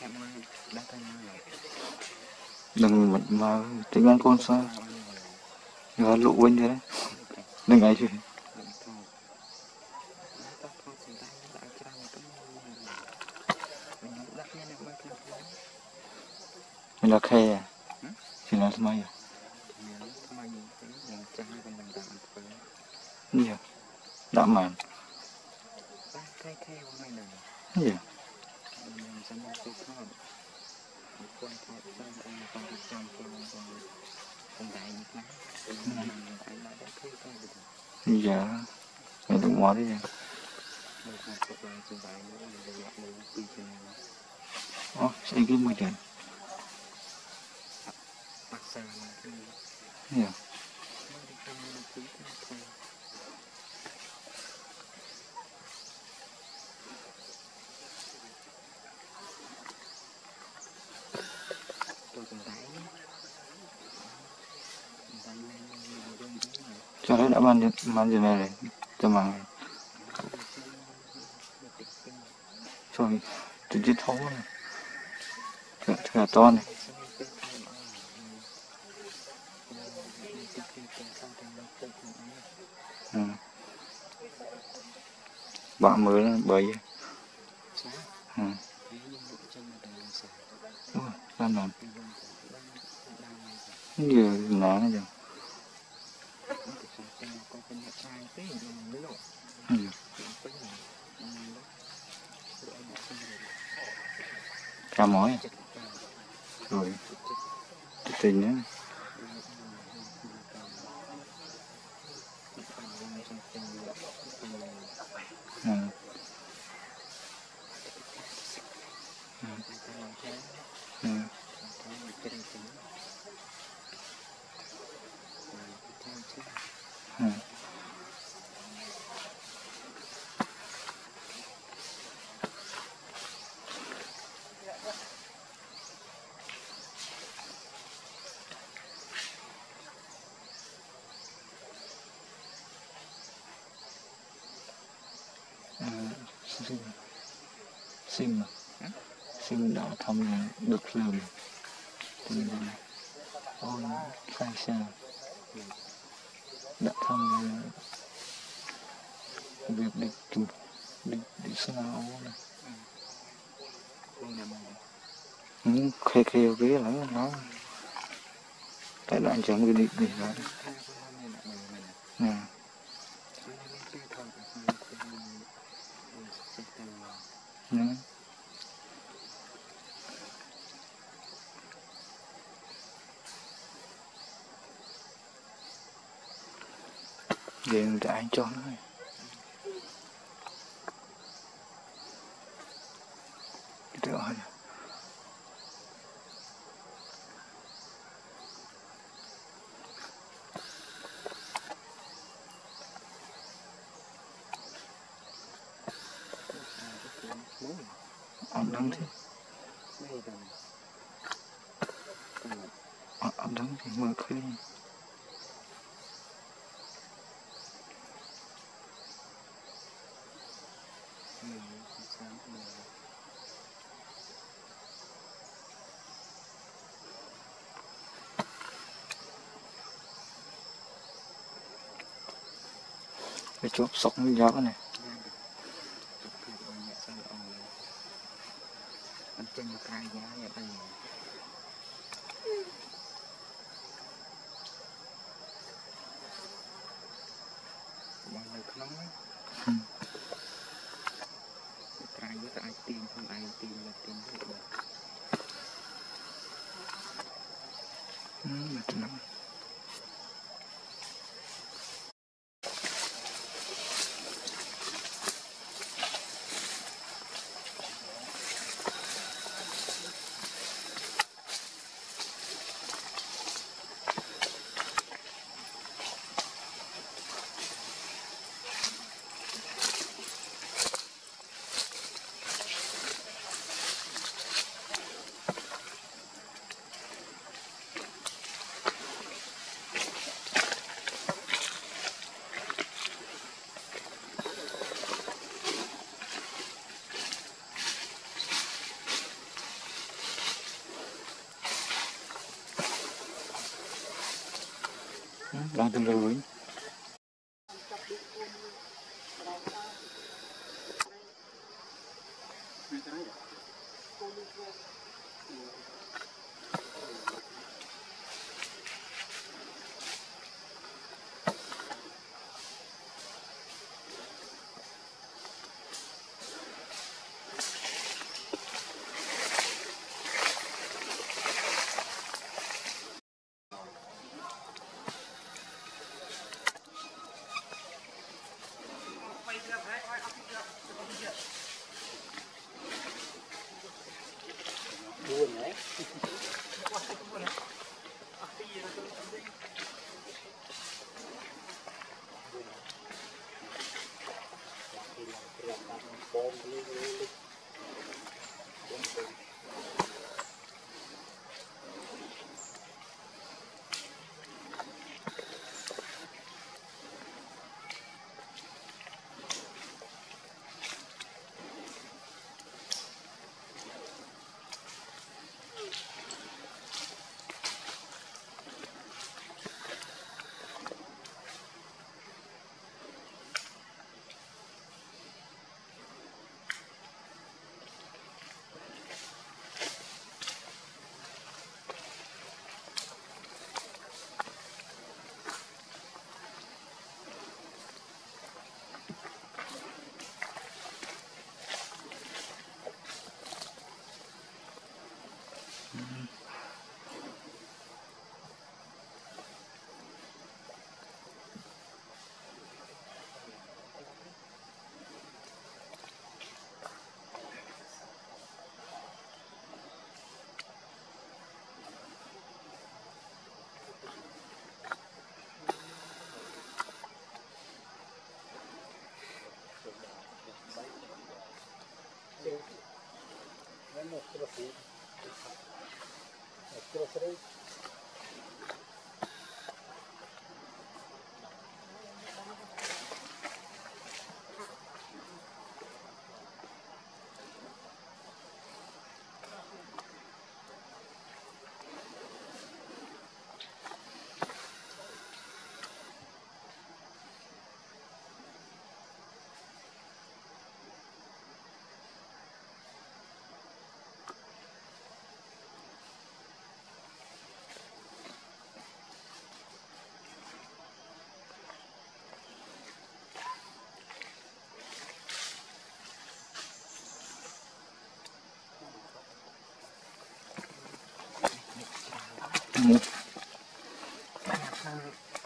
đừng bật mà tính ăn con sao nhớ lụ quên thế đấy đừng ấy chứ mình là khay à chỉ là mấy à nhiều đã mà nhiều dạ mình đừng mua đi ô xây cái môi trường dạ cho đấy đã ban giờ này cho mà rồi tự giết thấu này thừa to này bạn mới là bởi làm nhiều lá này rồi cá mối rồi tình nữa sim mà sim đã thông được lường từ ôn khai xa đã thông việc địch chụp địch sao này khê khê cái lắm nó tại đoạn chống cái địch gì đó nè điện đã anh cho nó được rồi ăn đắng thế ăn đắng thì mời khơi cái chốt sọc nó gió này đang tương đối.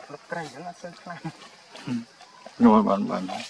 Một cây nó sơn clang rồi bạn nói